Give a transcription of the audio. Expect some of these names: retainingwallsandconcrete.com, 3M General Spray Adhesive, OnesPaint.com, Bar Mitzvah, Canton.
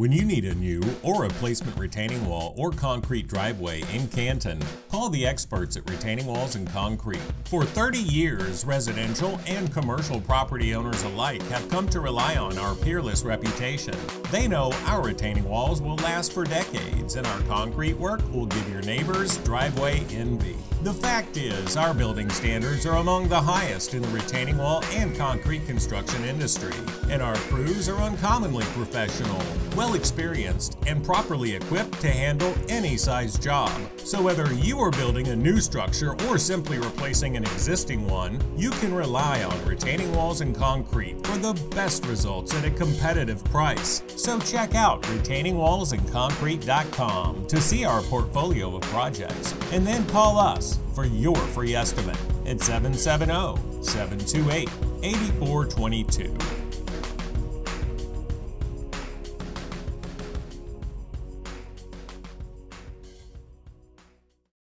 When you need a new or replacement retaining wall or concrete driveway in Canton, call the experts at Retaining Walls and Concrete. For 30 years, residential and commercial property owners alike have come to rely on our peerless reputation. They know our retaining walls will last for decades, and our concrete work will give your neighbors driveway envy. The fact is, our building standards are among the highest in the retaining wall and concrete construction industry, and our crews are uncommonly professional, well experienced, and properly equipped to handle any size job. So whether you are building a new structure or simply replacing an existing one, you can rely on Retaining Walls and Concrete for the best results at a competitive price. So check out retainingwallsandconcrete.com to see our portfolio of projects, and then call us for your free estimate at 770-728-8422.